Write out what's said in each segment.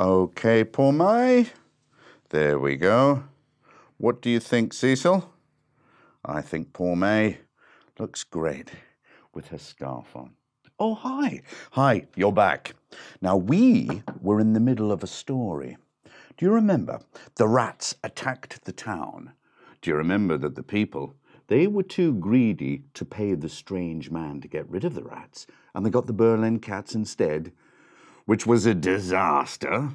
Okay, Pormay. There we go. What do you think, Cecil? I think Pormay looks great with her scarf on. Oh, hi. Hi, you're back. Now, we were in the middle of a story. Do you remember? The rats attacked the town. Do you remember that the people, they were too greedy to pay the strange man to get rid of the rats, and they got the Berlin cats instead, which was a disaster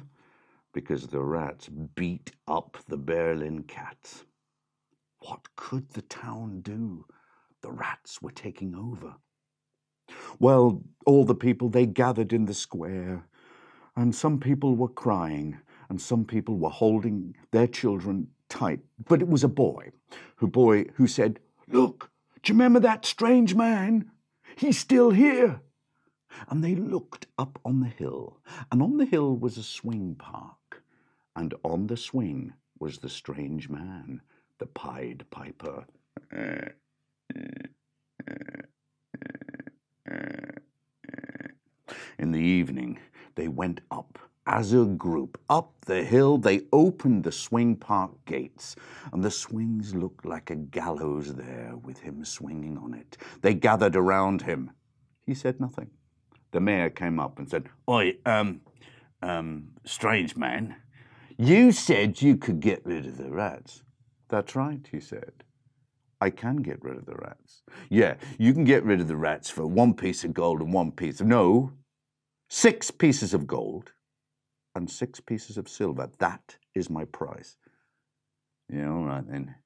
because the rats beat up the Berlin cats. What could the town do? The rats were taking over. Well, all the people, they gathered in the square, and some people were crying, and some people were holding their children tight. But it was a boy who said, "Look, do you remember that strange man? He's still here." And they looked up on the hill, and on the hill was a swing park, and on the swing was the strange man, the Pied Piper. In the evening, they went up as a group. Up the hill, they opened the swing park gates, and the swings looked like a gallows there with him swinging on it. They gathered around him. He said nothing. The mayor came up and said, "Oi, strange man, you said you could get rid of the rats." "That's right," he said. "I can get rid of the rats." "Yeah, you can get rid of the rats for 1 piece of gold and 1 piece of... No, 6 pieces of gold and 6 pieces of silver. That is my price." "Yeah, all right then.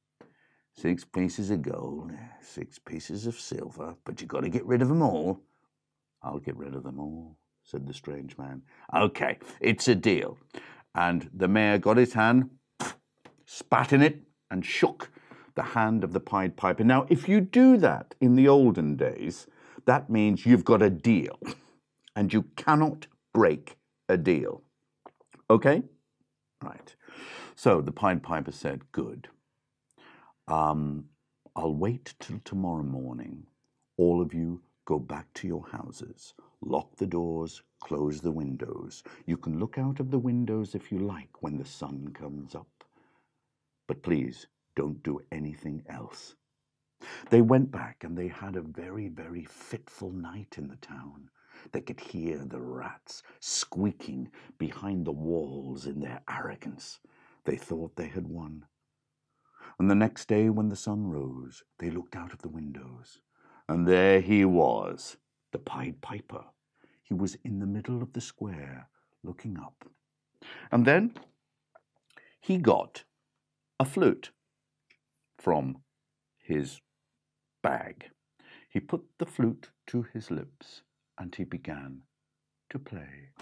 6 pieces of gold, 6 pieces of silver, but you've got to get rid of them all." "I'll get rid of them all," said the strange man. "Okay, it's a deal." And the mayor got his hand, spat in it, and shook the hand of the Pied Piper. Now, if you do that in the olden days, that means you've got a deal, and you cannot break a deal. Okay? Right. So the Pied Piper said, "Good. I'll wait till tomorrow morning. All of you go back to your houses, lock the doors, close the windows. You can look out of the windows if you like when the sun comes up. But please, don't do anything else." They went back and they had a very, very fitful night in the town. They could hear the rats squeaking behind the walls in their arrogance. They thought they had won. And the next day when the sun rose, they looked out of the windows. And there he was, the Pied Piper. He was in the middle of the square, looking up. And then he got a flute from his bag. He put the flute to his lips, and he began to play.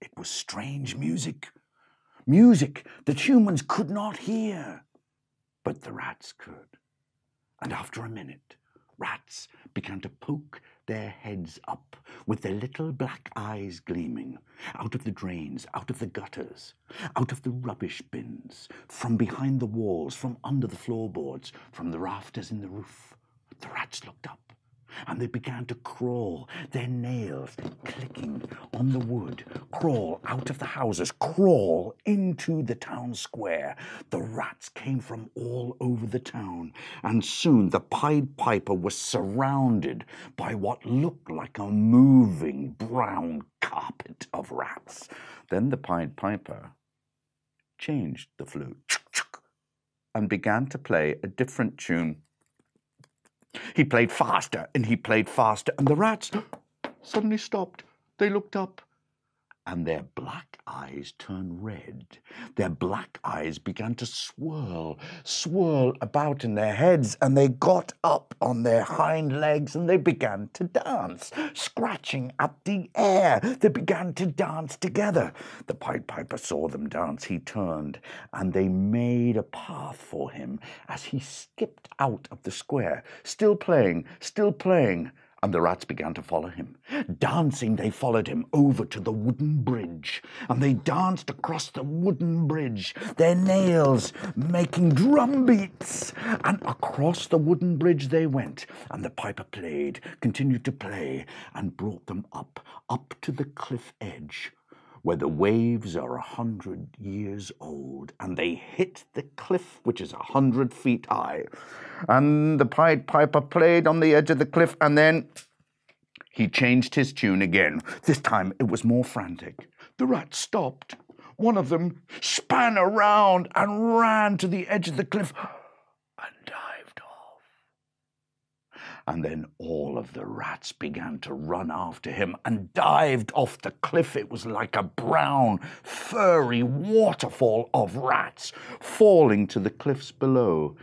It was strange music. Music that humans could not hear, but the rats could. And after a minute, rats began to poke their heads up with their little black eyes gleaming, out of the drains, out of the gutters, out of the rubbish bins, from behind the walls, from under the floorboards, from the rafters in the roof. The rats looked up, and they began to crawl, their nails clicking on the wood, crawl out of the houses, crawl into the town square. The rats came from all over the town, and soon the Pied Piper was surrounded by what looked like a moving brown carpet of rats. Then the Pied Piper changed the flute and began to play a different tune. He played faster, and he played faster, and the rats suddenly stopped. They looked up, and their black eyes turned red. Their black eyes began to swirl, swirl about in their heads, and they got up on their hind legs, and they began to dance, scratching at the air. They began to dance together. The Pied Piper saw them dance. He turned, and they made a path for him as he skipped out of the square, still playing, and the rats began to follow him. Dancing, they followed him over to the wooden bridge, and they danced across the wooden bridge, their nails making drum beats. And across the wooden bridge they went, and the piper played, continued to play, and brought them up to the cliff edge, where the waves are 100 years old, and they hit the cliff, which is 100 feet high. And the Pied Piper played on the edge of the cliff, and then he changed his tune again. This time it was more frantic. The rats stopped. One of them span around and ran to the edge of the cliff and dived off. And then all of the rats began to run after him and dived off the cliff. It was like a brown, furry waterfall of rats falling to the cliffs below.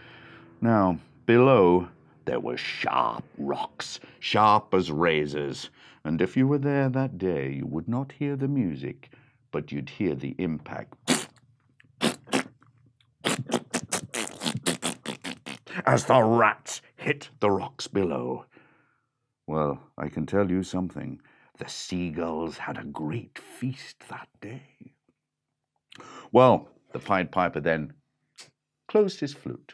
Now, below, there were sharp rocks, sharp as razors, and if you were there that day, you would not hear the music, but you'd hear the impact as the rats hit the rocks below. Well, I can tell you something. The seagulls had a great feast that day. Well, the Pied Piper then closed his flute.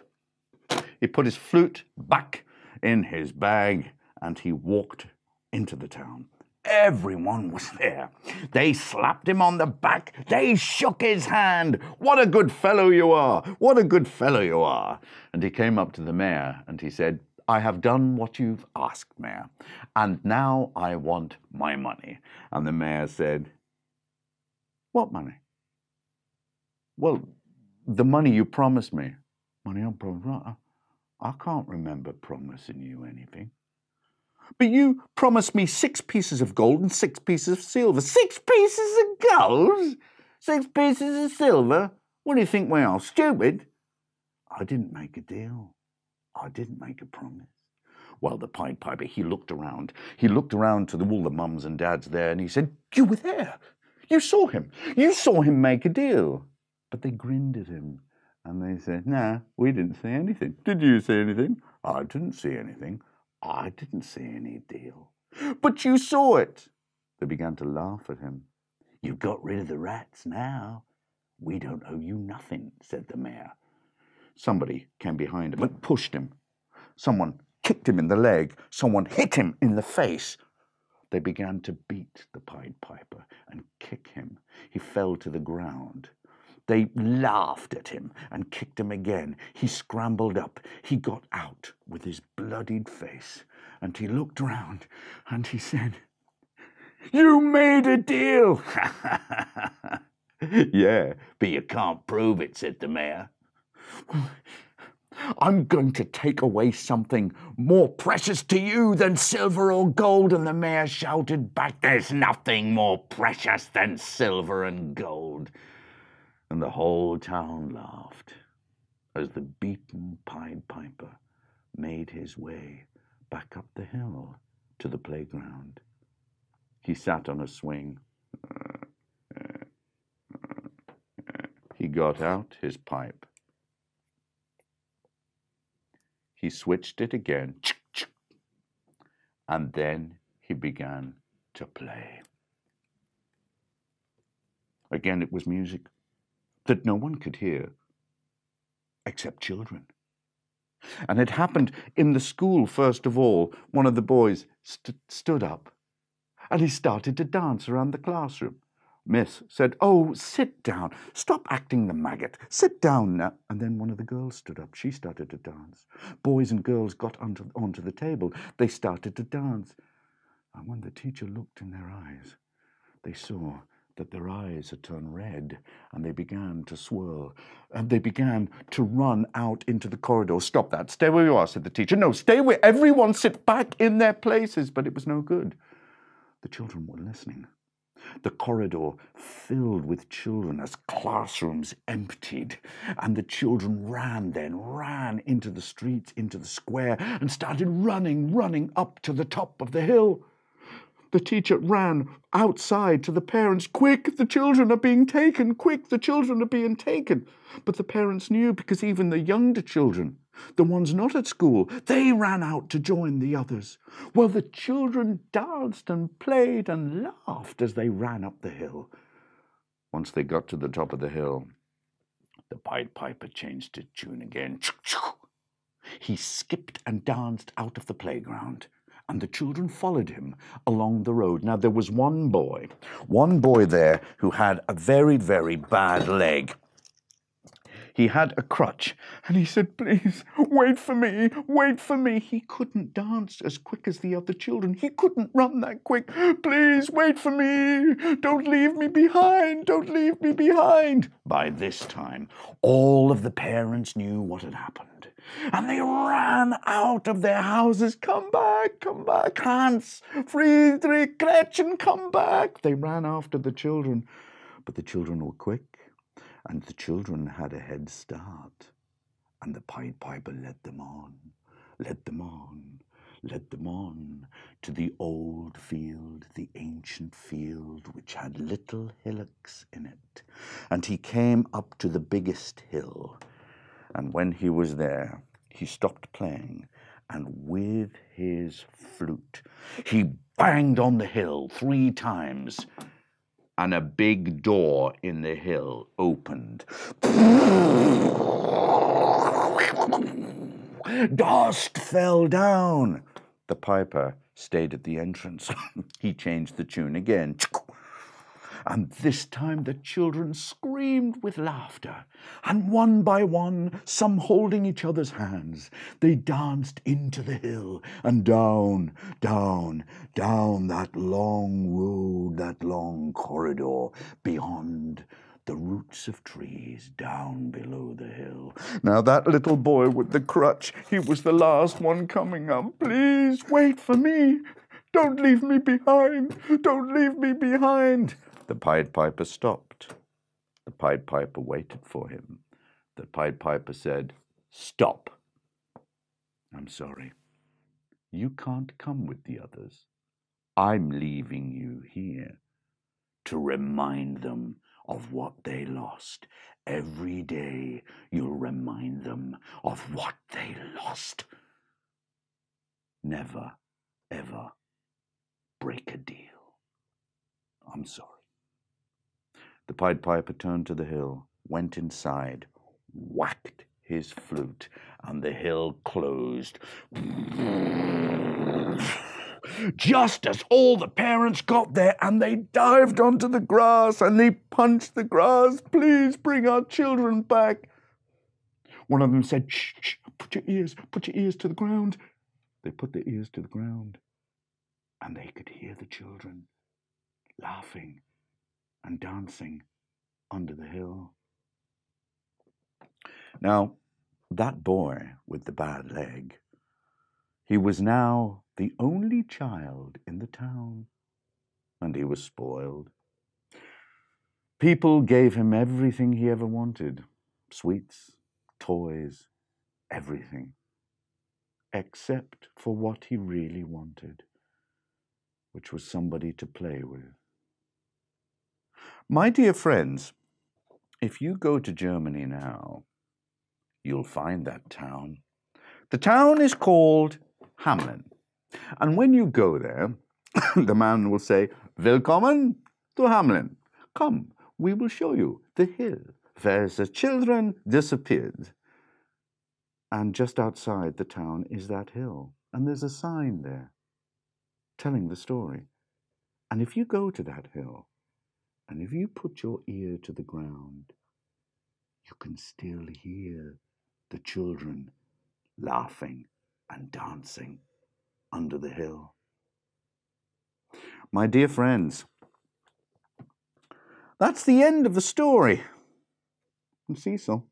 He put his flute back in his bag and he walked into the town. Everyone was there. They slapped him on the back. They shook his hand. What a good fellow you are. What a good fellow you are. And he came up to the mayor and he said, I have done what you've asked, mayor, and now I want my money. And the mayor said, what money? Well, the money you promised me. Money on promise. I can't remember promising you anything. But you promised me 6 pieces of gold and 6 pieces of silver. 6 pieces of gold? 6 pieces of silver? What do you think we are, stupid? I didn't make a deal. I didn't make a promise. Well, the Pied Piper, he looked around. He looked around to all the mums and dads there and he said, you were there. You saw him. You saw him make a deal. But they grinned at him. And they said, no, we didn't see anything. Did you see anything? I didn't see anything. I didn't see any deal. But you saw it. They began to laugh at him. You've got rid of the rats now. We don't owe you nothing, said the mayor. Somebody came behind him and pushed him. Someone kicked him in the leg. Someone hit him in the face. They began to beat the Pied Piper and kick him. He fell to the ground. They laughed at him and kicked him again. He scrambled up. He got out with his bloodied face and he looked round and he said, you made a deal. Yeah, but you can't prove it, said the mayor. I'm going to take away something more precious to you than silver or gold. And the mayor shouted back, there's nothing more precious than silver and gold. And the whole town laughed as the beaten Pied Piper made his way back up the hill to the playground. He sat on a swing. He got out his pipe. He switched it again. And then he began to play. Again, it was music that no one could hear except children. And it happened in the school, first of all. One of the boys stood up and he started to dance around the classroom. Miss said, oh, sit down. Stop acting the maggot. Sit down now. And then one of the girls stood up. She started to dance. Boys and girls got onto the table. They started to dance. And when the teacher looked in their eyes, they saw that their eyes had turned red and they began to swirl and they began to run out into the corridor. Stop that. Stay where you are, said the teacher. No, stay where everyone sit back in their places. But it was no good. The children were listening. The corridor filled with children as classrooms emptied, and the children ran into the streets, into the square, and started running up to the top of the hill. The teacher ran outside to the parents. Quick, the children are being taken. Quick, the children are being taken. But the parents knew, because even the younger children The ones not at school, they ran out to join the others, while the children danced and played and laughed as they ran up the hill. Once they got to the top of the hill, the Pied Piper changed his tune again. He skipped and danced out of the playground, and the children followed him along the road. Now, there was one boy there who had a very, very bad leg. He had a crutch, and he said, "Please, wait for me, wait for me." He couldn't dance as quick as the other children. He couldn't run that quick. "Please, wait for me. Don't leave me behind. Don't leave me behind." By this time, all of the parents knew what had happened, and they ran out of their houses. Come back, Hans, Friedrich, Gretchen, come back." They ran after the children, but the children were quick. And the children had a head start, and the Pied Piper led them on, led them on, led them on to the old field, the ancient field, which had little hillocks in it. And he came up to the biggest hill, and when he was there, he stopped playing, and with his flute, he banged on the hill 3 times. And a big door in the hill opened. Dust fell down. The piper stayed at the entrance. He changed the tune again. And this time the children screamed with laughter, and one by one, some holding each other's hands, they danced into the hill and down, down, down that long road, that long corridor, beyond the roots of trees, down below the hill. Now that little boy with the crutch, he was the last one coming up. "Please wait for me. Don't leave me behind. Don't leave me behind." The Pied Piper stopped. The Pied Piper waited for him. The Pied Piper said, "Stop. I'm sorry. You can't come with the others. I'm leaving you here to remind them of what they lost. Every day you'll remind them of what they lost. Never, ever break a deal. I'm sorry." The Pied Piper turned to the hill, went inside, whacked his flute, and the hill closed. Just as all the parents got there, and they dived onto the grass, and they punched the grass, "Please bring our children back." One of them said, "Shh, shh, put your ears to the ground." They put their ears to the ground, and they could hear the children laughing and dancing under the hill. Now, that boy with the bad leg, he was now the only child in the town, and he was spoiled. People gave him everything he ever wanted, sweets, toys, everything, except for what he really wanted, which was somebody to play with. My dear friends, if you go to Germany now, you'll find that town. The town is called Hameln. And when you go there, the man will say, "Willkommen to Hameln. Come, we will show you the hill where the children disappeared." And just outside the town is that hill. And there's a sign there telling the story. And if you go to that hill, and if you put your ear to the ground, you can still hear the children laughing and dancing under the hill. My dear friends, that's the end of the story from Cecil.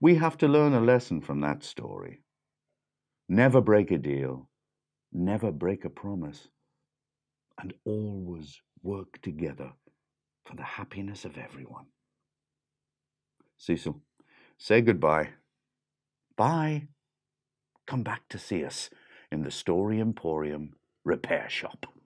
We have to learn a lesson from that story. Never break a deal, never break a promise, and always work together for the happiness of everyone. Cecil, say goodbye. Bye. Come back to see us in the Story Emporium repair shop.